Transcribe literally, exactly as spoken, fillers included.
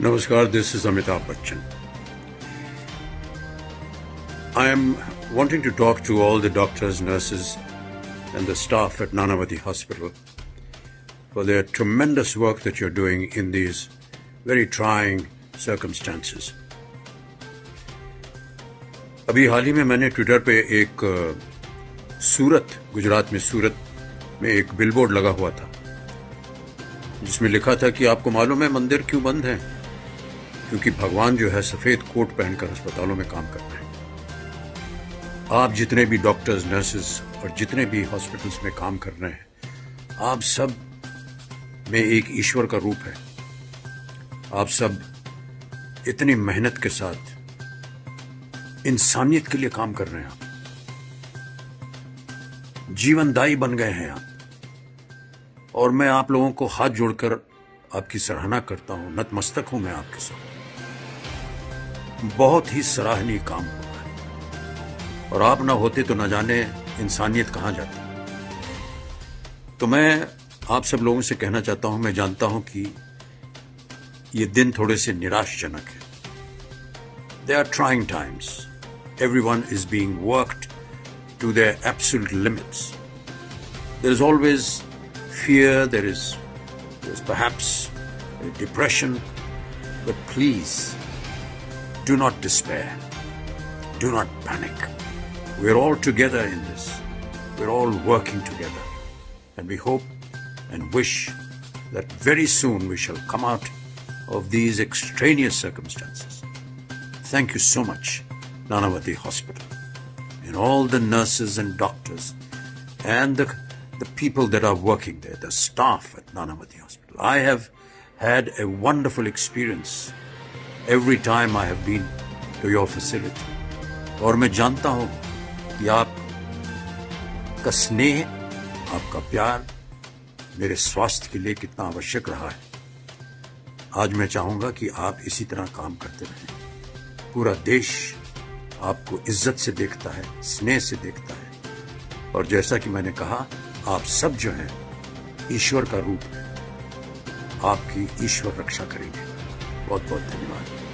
Namaskar, this is Amitabh Bachchan. I am wanting to talk to all the doctors, nurses and the staff at Nanavati Hospital for their tremendous work that you're doing in these very trying circumstances. अभी हाल ही में मैंने Twitter पे एक सूरत, गुजरात में सूरत में एक billboard लगा हुआ था जिसमें लिखा था कि आपको मालूम है मंदिर क्यों बंद है? क्योंकि भगवान जो है सफेद कोट पहनकर अस्पतालों में काम करते हैं। आप जितने भी डॉक्टर्स, नर्सेस और जितने भी हॉस्पिटल्स में काम कर रहे हैं, आप सब में एक ईश्वर का रूप है। आप सब इतनी मेहनत के साथ इंसानियत के लिए काम कर रहे हैं। आप जीवनदायी बन गए हैं आप, और मैं आप लोगों को हाथ जोड़कर आपकी सराहना करता हूं, नतमस्तक हूं मैं आपके साथ। बहुत ही सराहनीय काम हुआ है, और आप ना होते तो ना जाने इंसानियत कहां जाती। तो मैं आप सब लोगों से कहना चाहता हूं, मैं जानता हूं कि ये दिन थोड़े से निराशजनक है। They are trying times, everyone is being worked to their absolute limits. There is always fear, there is there's perhaps depression, but please do not despair, do not panic. We're all together in this, we're all working together, and we hope and wish that very soon we shall come out of these extraneous circumstances. Thank you so much, Nanavati Hospital, and all the nurses and doctors and the The people that are working there, the staff at Nanavati Hospital. I have had a wonderful experience every time I have been to your facility. और मैं जानता हूँ कि आपका स्नेह, आपका प्यार मेरे स्वास्थ्य के लिए कितना आवश्यक रहा है। आज मैं चाहूँगा कि आप इसी तरह काम करते रहें। पूरा देश आपको इज्जत से देखता है, स्नेह से देखता है, और जैसा कि मैंने कहा, आप सब जो हैं ईश्वर का रूप है। आपकी ईश्वर रक्षा करेंगे। बहुत बहुत धन्यवाद।